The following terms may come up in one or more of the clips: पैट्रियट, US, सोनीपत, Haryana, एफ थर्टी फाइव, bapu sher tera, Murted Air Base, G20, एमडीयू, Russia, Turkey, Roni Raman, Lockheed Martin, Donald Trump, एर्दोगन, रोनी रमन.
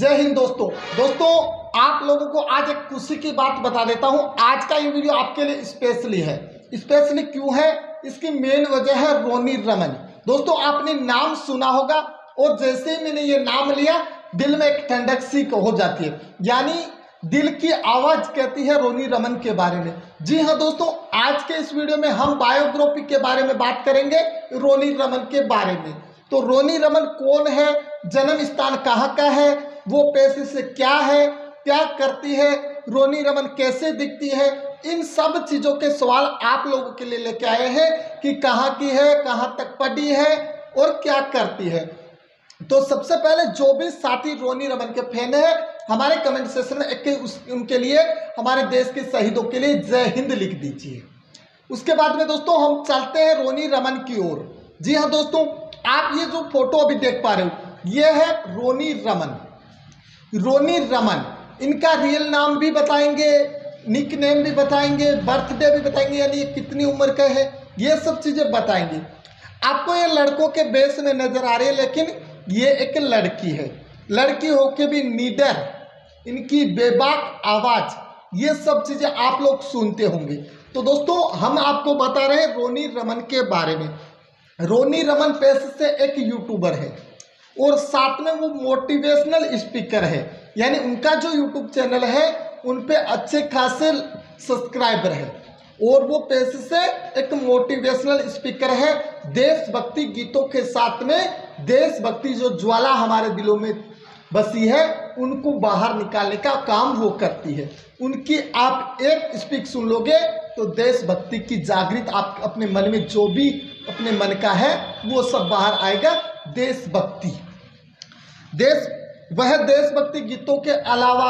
जय हिंद दोस्तों। आप लोगों को आज एक खुशी की बात बता देता हूं। आज का ये वीडियो आपके लिए स्पेशली है। स्पेशली क्यों है, इसकी मेन वजह है रोनी रमन। दोस्तों आपने नाम सुना होगा और जैसे ही मैंने ये नाम लिया दिल में एक ठंडक सी हो जाती है, यानी दिल की आवाज़ कहती है रोनी रमन के बारे में। जी हाँ दोस्तों, आज के इस वीडियो में हम बायोग्राफी के बारे में बात करेंगे, रोनी रमन के बारे में। तो रोनी रमन कौन है, जन्म स्थान कहाँ का है, वो पेशे से क्या है, क्या करती है, रोनी रमन कैसे दिखती है, इन सब चीज़ों के सवाल आप लोगों के लिए लेके आए हैं कि कहाँ की है, कहाँ तक पढ़ी है और क्या करती है। तो सबसे पहले जो भी साथी रोनी रमन के फैन है, हमारे कमेंट सेक्शन में उनके लिए, हमारे देश के शहीदों के लिए जय हिंद लिख दीजिए। उसके बाद में दोस्तों हम चलते हैं रोनी रमन की ओर। जी हाँ दोस्तों, आप ये जो फोटो अभी देख पा रहे हो ये है रोनी रमन। रोनी रमन, इनका रियल नाम भी बताएंगे, निक नेम भी बताएंगे, बर्थडे भी बताएंगे, यानी ये कितनी उम्र का है, ये सब चीज़ें बताएंगे। आपको ये लड़कों के बेस में नज़र आ रही है, लेकिन ये एक लड़की है। लड़की होके भी निडर, इनकी बेबाक आवाज़, ये सब चीज़ें आप लोग सुनते होंगे। तो दोस्तों हम आपको बता रहे हैं रोनी रमन के बारे में। रोनी रमन पेशे से एक यूट्यूबर है और साथ में वो मोटिवेशनल स्पीकर है, यानी उनका जो यूट्यूब चैनल है उन पे अच्छे खासे सब्सक्राइबर है और वो पेशे से एक मोटिवेशनल स्पीकर है। देशभक्ति गीतों के साथ में देशभक्ति जो ज्वाला हमारे दिलों में बसी है उनको बाहर निकालने का काम वो करती है। उनकी आप एक स्पीक सुन लोगे तो देशभक्ति की जागृत आप अपने मन में जो भी अपने मन का है वो सब बाहर आएगा। देशभक्ति वह देशभक्ति गीतों के अलावा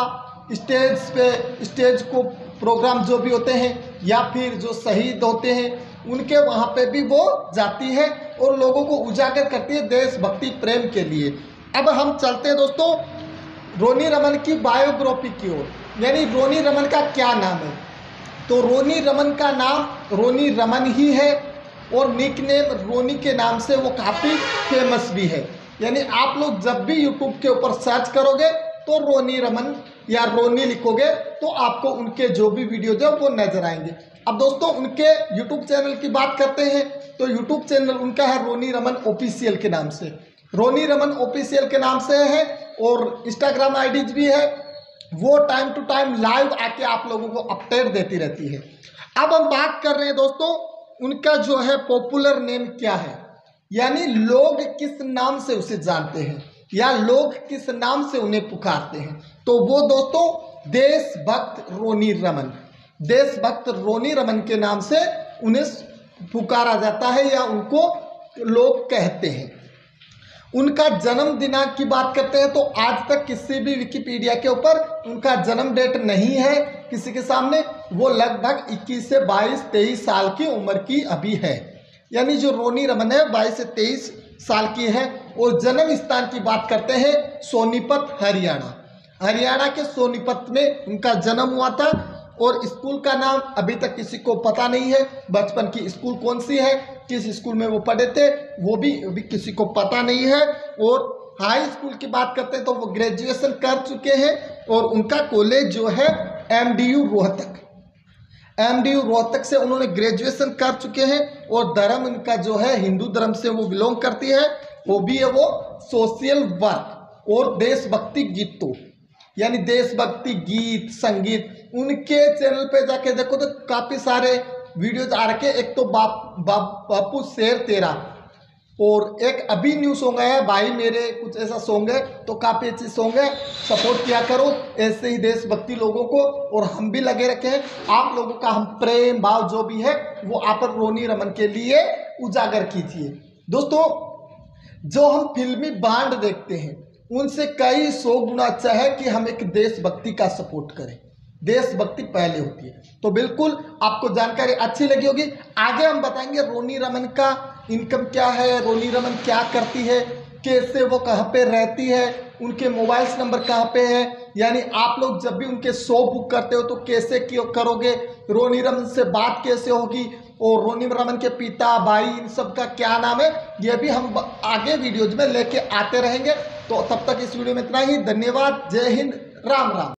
स्टेज को प्रोग्राम जो भी होते हैं या फिर जो शहीद होते हैं उनके वहाँ पे भी वो जाती है और लोगों को उजागर करती है देशभक्ति प्रेम के लिए। अब हम चलते हैं दोस्तों रोनी रमन की बायोग्राफी की ओर, यानी रोनी रमन का क्या नाम है। तो रोनी रमन का नाम रोनी रमन ही है और निक नेम रोनी के नाम से वो काफ़ी फेमस भी है, यानी आप लोग जब भी यूट्यूब के ऊपर सर्च करोगे तो रोनी रमन या रोनी लिखोगे तो आपको उनके जो भी वीडियोज है वो नजर आएंगे। अब दोस्तों उनके यूट्यूब चैनल की बात करते हैं तो यूट्यूब चैनल उनका है रोनी रमन ऑफिशियल के नाम से। रोनी रमन ऑफिशियल के नाम से है और इंस्टाग्राम आईडीज भी है, वो टाइम टू टाइम लाइव आके आप लोगों को अपडेट देती रहती है। अब हम बात कर रहे हैं दोस्तों उनका जो है पॉपुलर नेम क्या है, यानी लोग किस नाम से उसे जानते हैं या लोग किस नाम से उन्हें पुकारते हैं। तो वो दोस्तों देशभक्त रोनी रमन, देशभक्त रोनी रमन के नाम से उन्हें पुकारा जाता है या उनको लोग कहते हैं। उनका जन्म दिनांक की बात करते हैं तो आज तक किसी भी विकिपीडिया के ऊपर उनका जन्म डेट नहीं है किसी के सामने। वो लगभग 21 से 22 23 साल की उम्र की अभी है, यानी जो रोनी रमन है 22 से 23 साल की है। और जन्म स्थान की बात करते हैं सोनीपत हरियाणा, हरियाणा के सोनीपत में उनका जन्म हुआ था। और स्कूल का नाम अभी तक किसी को पता नहीं है, बचपन की स्कूल कौन सी है, किस स्कूल में वो पढ़े थे वो भी अभी किसी को पता नहीं है। और हाई स्कूल की बात करते हैं तो वो ग्रेजुएशन कर चुके हैं और उनका कॉलेज जो है एमडीयू रोहतक, से उन्होंने ग्रेजुएशन कर चुके हैं। और धर्म उनका जो है हिंदू धर्म से वो बिलोंग करती है, वो भी है वो सोशल वर्क और देशभक्ति गीतों, यानी देशभक्ति गीत संगीत। उनके चैनल पे जाके देखो तो काफ़ी सारे वीडियोज आ रखे, एक तो बापू शेर तेरा और एक अभी न्यू सॉन्ग है भाई मेरे, कुछ ऐसा सॉन्ग है, तो काफ़ी अच्छी सॉन्ग है। सपोर्ट किया करो ऐसे ही देशभक्ति लोगों को और हम भी लगे रखे हैं। आप लोगों का हम प्रेम भाव जो भी है वो आप रोनी रमन के लिए उजागर कीजिए। दोस्तों जो हम फिल्मी बांड देखते हैं उनसे कई 100 गुना अच्छा है कि हम एक देशभक्ति का सपोर्ट करें, देशभक्ति पहले होती है। तो बिल्कुल आपको जानकारी अच्छी लगी होगी। आगे हम बताएंगे रोनी रमन का इनकम क्या है, रोनी रमन क्या करती है, कैसे वो कहाँ पे रहती है, उनके मोबाइल्स नंबर कहाँ पे है, यानी आप लोग जब भी उनके शो बुक करते हो तो कैसे करोगे, रोनी रमन से बात कैसे होगी और रोनी रमन के पिता भाई इन सब का क्या नाम है, ये भी हम आगे वीडियोज में लेके आते रहेंगे। तो तब तक इस वीडियो में इतना ही। धन्यवाद। जय हिंद। राम राम।